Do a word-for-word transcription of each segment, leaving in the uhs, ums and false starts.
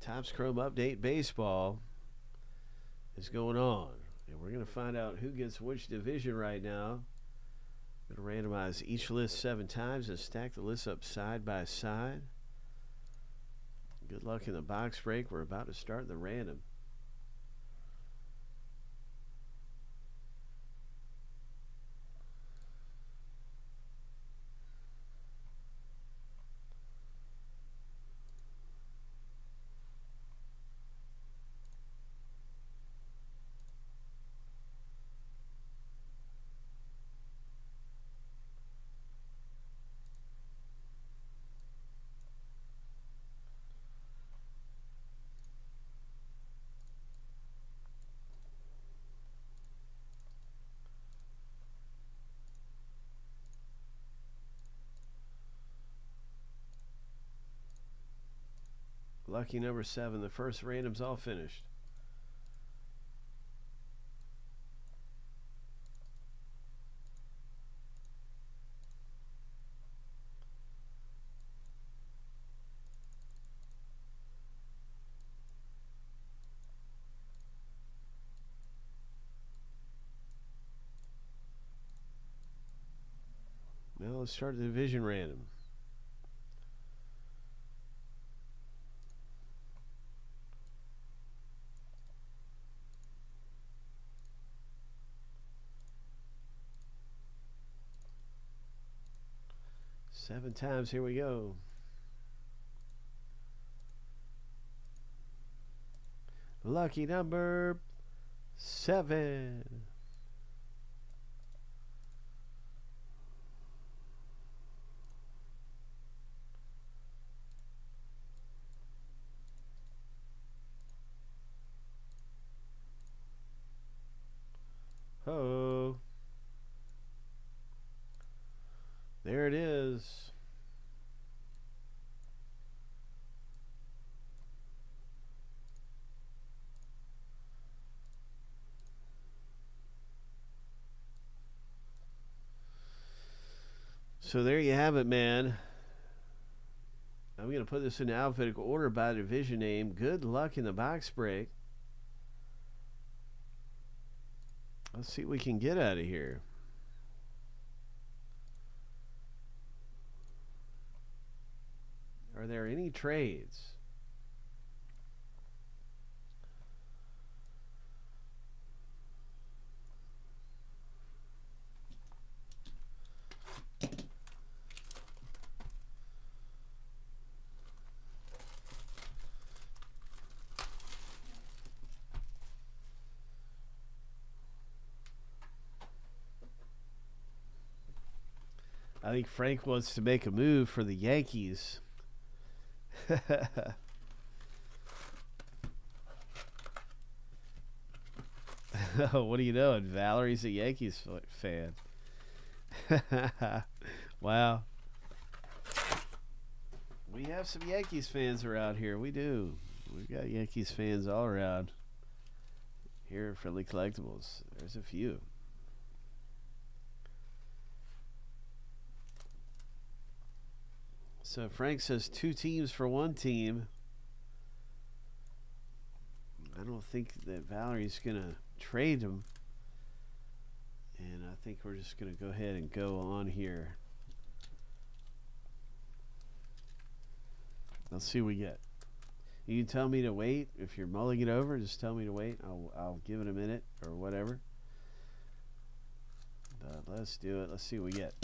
Topps Chrome Update Baseball is going on, and we're going to find out who gets which division right now. I'm going to randomize each list seven times and stack the lists up side by side. Good luck in the box break. We're about to start the random. Lucky number seven. The first random's all finished. Now let's start the division random. Seven times, here we go. Lucky number seven. Ho. There it is. So there you have it, man. I'm going to put this in alphabetical order by division name. Good luck in the box break. Let's see what we can get out of here. Are there any trades? I think Frank wants to make a move for the Yankees. What do you know? And Valerie's a Yankees fan. Wow. We have some Yankees fans around here. We do. We've got Yankees fans all around here at Friendly Collectibles. There's a few. So Frank says two teams for one team. I don't think that Valerie's going to trade them. And I think we're just going to go ahead and go on here. Let's see what we get. You can tell me to wait. If you're mulling it over, just tell me to wait. I'll, I'll give it a minute or whatever. But let's do it. Let's see what we get.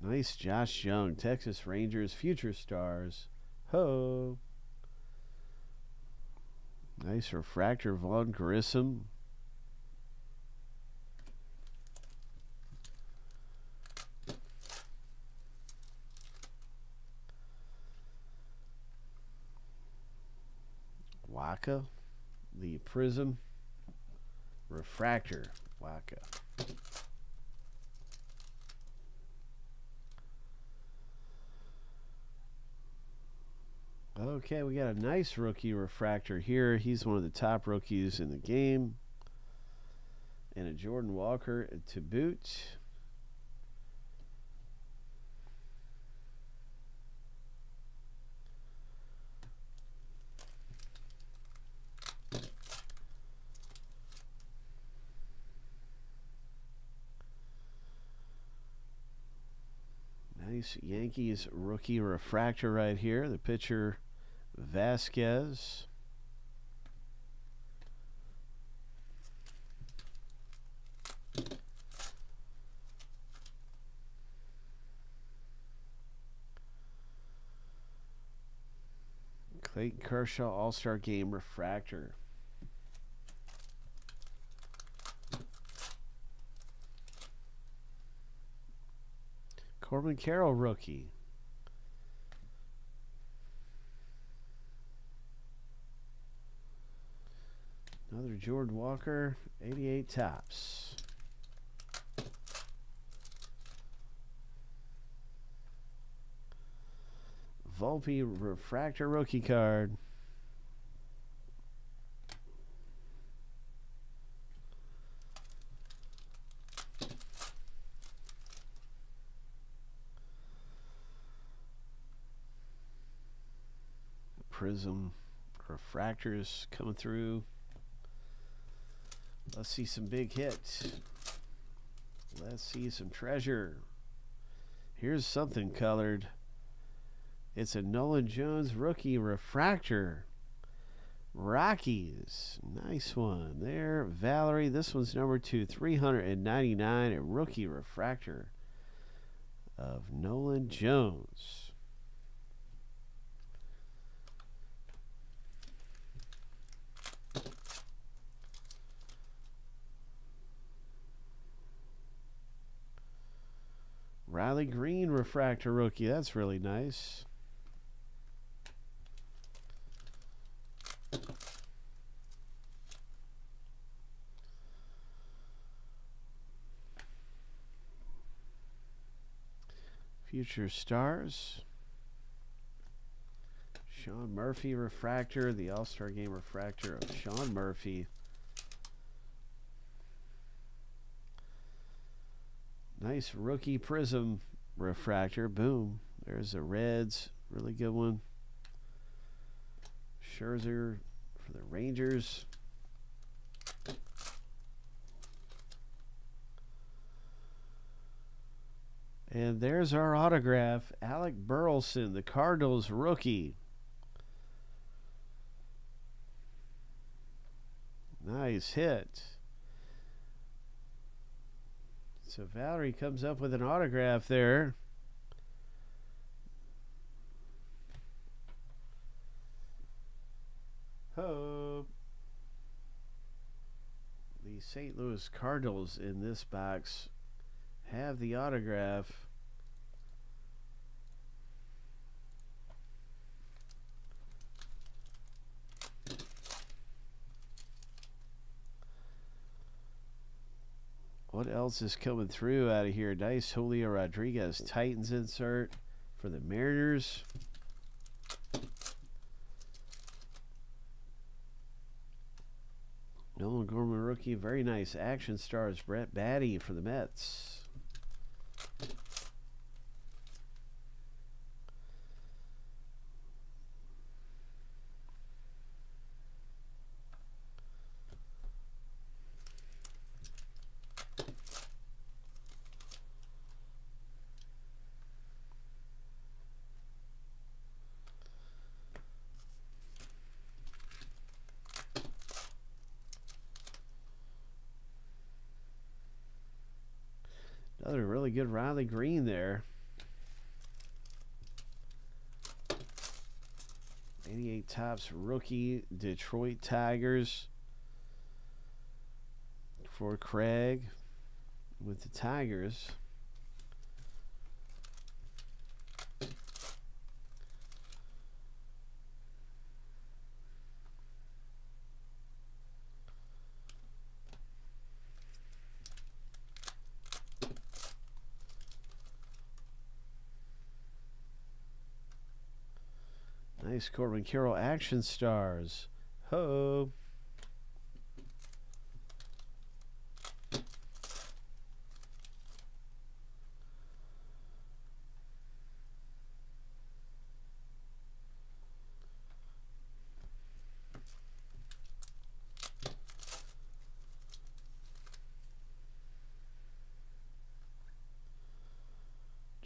Nice Josh Young, Texas Rangers, Future Stars. Ho! Nice refractor, Vaughn Grissom. Waka, the Prism. Refractor, Waka. Okay, we got a nice rookie refractor here. He's one of the top rookies in the game. And a Jordan Walker to boot. Nice Yankees rookie refractor right here. The pitcher, Vasquez. Clayton Kershaw All-Star Game refractor. Corbin Carroll rookie. Another George Walker, eighty-eight Topps. Volpe refractor rookie card. Prism refractors coming through. Let's see some big hits. Let's see some treasure. Here's something colored. It's a Nolan Jones rookie refractor. Rockies. Nice one there. Valerie. This one's number two. three ninety-nine. A rookie refractor of Nolan Jones. Riley Green refractor rookie. That's really nice. Future Stars. Sean Murphy refractor, the All-Star Game refractor of Sean Murphy. Nice rookie prism refractor. Boom. There's the Reds. Really good one. Scherzer for the Rangers. And there's our autograph, Alec Burleson, the Cardinals rookie. Nice hit. So Valerie comes up with an autograph there. Hope. The Saint Louis Cardinals in this box have the autograph. What else is coming through out of here? Nice Julio Rodriguez Titans insert for the Mariners. Nolan Gorman rookie. Very nice Action Stars Brett Batty for the Mets. Another really good Riley Green there. eighty-eight Topps rookie, Detroit Tigers for Craig with the Tigers. Nice Corbin Carroll Action Stars. Ho!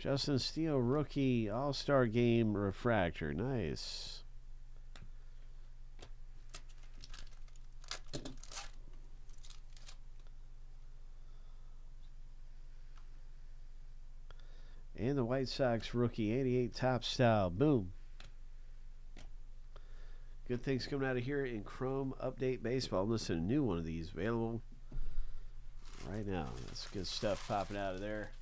Justin Steele, rookie, all-star game refractor. Nice. And the White Sox rookie, eighty-eight Topps style. Boom. Good things coming out of here in Chrome Update Baseball. I'm listening to a new one of these available right now. That's good stuff popping out of there.